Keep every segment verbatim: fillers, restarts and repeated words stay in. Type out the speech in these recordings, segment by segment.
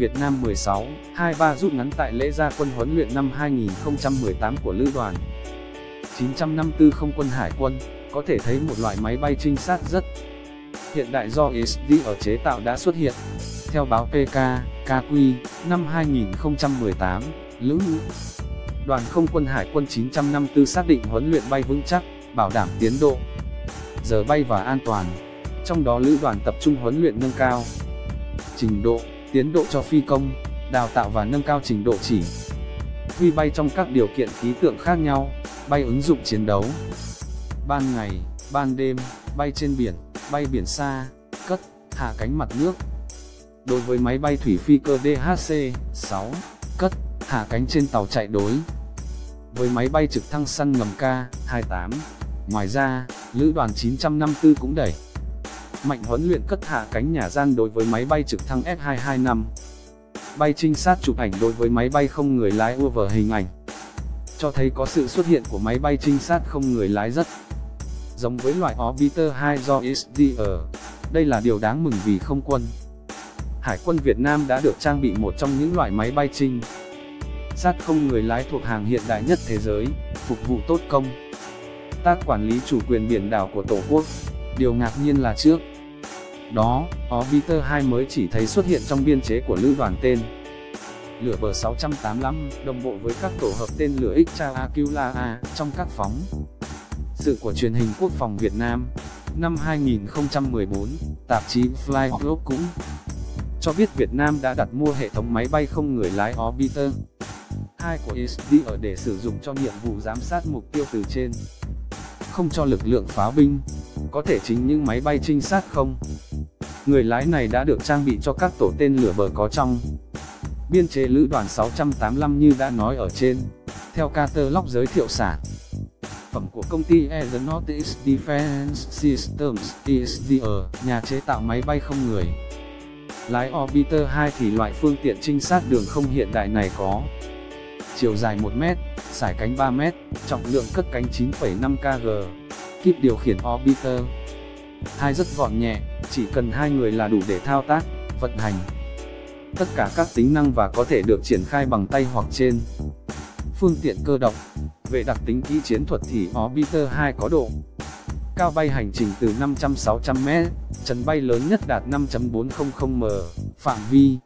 Việt Nam mười sáu hai ba rút ngắn tại lễ ra quân huấn luyện năm hai nghìn không trăm mười tám của Lữ đoàn chín năm tư Không quân Hải quân, có thể thấy một loại máy bay trinh sát rất hiện đại do Israel chế tạo đã xuất hiện. Theo báo pê ca ca quy, năm hai nghìn không trăm mười tám, Lữ đoàn Không quân Hải quân chín năm tư xác định huấn luyện bay vững chắc, bảo đảm tiến độ, giờ bay và an toàn. Trong đó Lữ đoàn tập trung huấn luyện nâng cao trình độ, tiến độ cho phi công, đào tạo và nâng cao trình độ chỉ huy bay trong các điều kiện khí tượng khác nhau, bay ứng dụng chiến đấu, ban ngày, ban đêm, bay trên biển, bay biển xa, cất, hạ cánh mặt nước. Đối với máy bay thủy phi cơ đê hát xê sáu, cất, hạ cánh trên tàu chạy đối với máy bay trực thăng săn ngầm Ka hai tám. Ngoài ra, Lữ đoàn chín năm tư cũng đẩy mạnh huấn luyện cất hạ cánh nhà gian đối với máy bay trực thăng ét hai hai năm, bay trinh sát chụp ảnh đối với máy bay không người lái u a vê. Hình ảnh cho thấy có sự xuất hiện của máy bay trinh sát không người lái rất giống với loại Orbiter hai do Israel. Đây là điều đáng mừng vì Không quân Hải quân Việt Nam đã được trang bị một trong những loại máy bay trinh sát không người lái thuộc hàng hiện đại nhất thế giới, phục vụ tốt công tác quản lý chủ quyền biển đảo của Tổ quốc. Điều ngạc nhiên là trước đó, Orbiter hai mới chỉ thấy xuất hiện trong biên chế của Lữ đoàn tên lửa bê sáu tám lăm, đồng bộ với các tổ hợp tên lửa Extra Aqua-A trong các phóng sự của truyền hình quốc phòng Việt Nam. Năm hai nghìn không trăm mười bốn, tạp chí Flight Global cũng cho biết Việt Nam đã đặt mua hệ thống máy bay không người lái Orbiter hai của Israel để sử dụng cho nhiệm vụ giám sát mục tiêu từ trên không cho lực lượng pháo binh. Có thể chính những máy bay trinh sát không người lái này đã được trang bị cho các tổ tên lửa bờ có trong biên chế Lữ đoàn sáu tám lăm như đã nói ở trên. Theo catalog giới thiệu sản phẩm của công ty Aeronautics Defense Systems (i ét đê e), nhà chế tạo máy bay không người lái Orbiter hai, thì loại phương tiện trinh sát đường không hiện đại này có chiều dài một mét, sải cánh ba mét, trọng lượng cất cánh chín phẩy năm ki lô gam. Kíp điều khiển Orbiter hai rất gọn nhẹ, chỉ cần hai người là đủ để thao tác, vận hành tất cả các tính năng và có thể được triển khai bằng tay hoặc trên phương tiện cơ động. Về đặc tính kỹ chiến thuật thì Orbiter hai có độ cao bay hành trình từ năm trăm đến sáu trăm mét, chấn bay lớn nhất đạt năm nghìn bốn trăm mét, phạm vi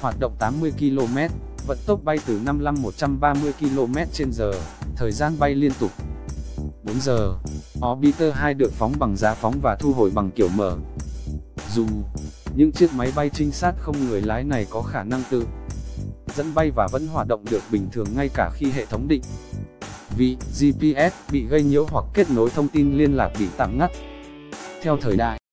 hoạt động tám mươi ki lô mét, vận tốc bay từ năm mươi lăm đến một trăm ba mươi ki lô mét trên giờ, thời gian bay liên tục bốn giờ. Orbiter hai được phóng bằng giá phóng và thu hồi bằng kiểu mở. Dù những chiếc máy bay trinh sát không người lái này có khả năng tự dẫn bay và vẫn hoạt động được bình thường ngay cả khi hệ thống định vị giê pê ét bị gây nhiễu hoặc kết nối thông tin liên lạc bị tạm ngắt. Theo thời đại